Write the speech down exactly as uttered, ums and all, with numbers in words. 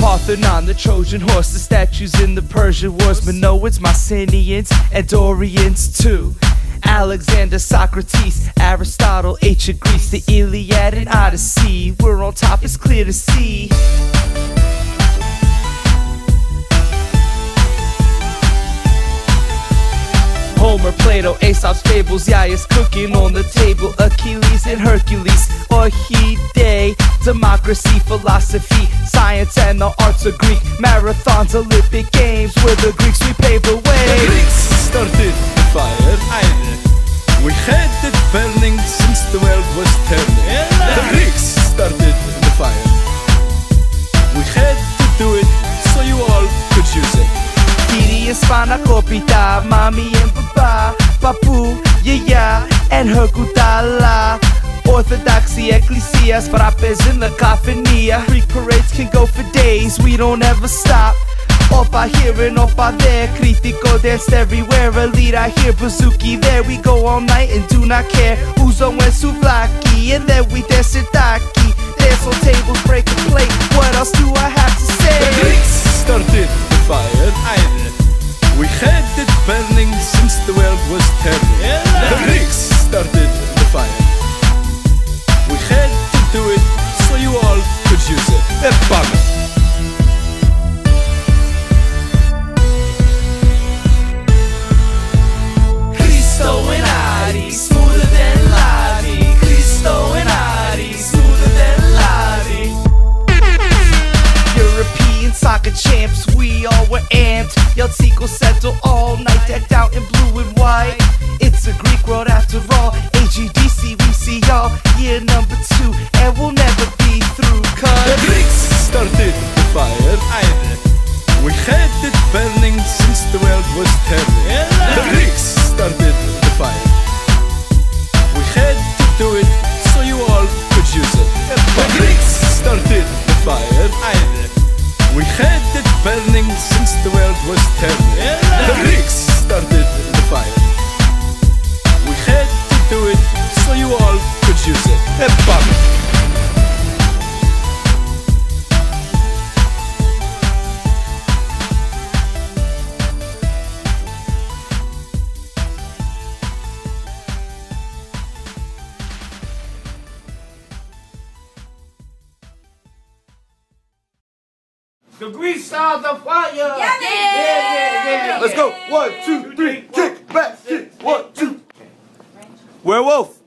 Parthenon, the Trojan horse, the statues in the Persian wars, Minoans, Mycenaeans, and Dorians too. Alexander, Socrates, Aristotle, ancient Greece, the Iliad and Odyssey. We're on top, it's clear to see. Homer, Plato, Aesop's fables, Yiayia's cooking on the table, Achilles and Hercules, or he, they, democracy, philosophy, science and the arts of Greek, marathons, Olympic games, with the Greeks we paved the way. The Greeks started the fire, we had it burning since the world was turning. The Greeks started the fire, we had to do it so you all could use it. Kitty and Spanakopita, Mommy and Papou, Papou, Yiayia, and her koutala. Orthodoxy, ecclesia, frappes in the coffinia. Greek parades can go for days, we don't ever stop. Opa here and opa there, Critico danced everywhere. Iliad I hear, bazooki there. We go all night and do not care. Uzo and souvlaki, and then we dance sardaki. Dance on tables, break a plate. What else do I have to say? The Greeks started the fire. We had it burning since the world was turning. The Greeks started the fire. We had to do it so you all could use it. Epame. Champs, we all were amped, yelled Sikoseto all night, decked out in blue and white. It's a Greek world after all, A G D C, we see y'all, year number two, and we'll never be through, cause the Greeks started the fire, we had it burning since the world was turning. The Greeks started the fire, we had to do it so you all could use it. The Greeks started the fire, we had it burning since the world was turning. The Greeks started the fire, we had to do it so you all could use it. Epame. The Greeks started the fire! Yeah, yeah, yeah, yeah, yeah. Let's go! One, two, three, kick back, kick! One, two! Werewolf!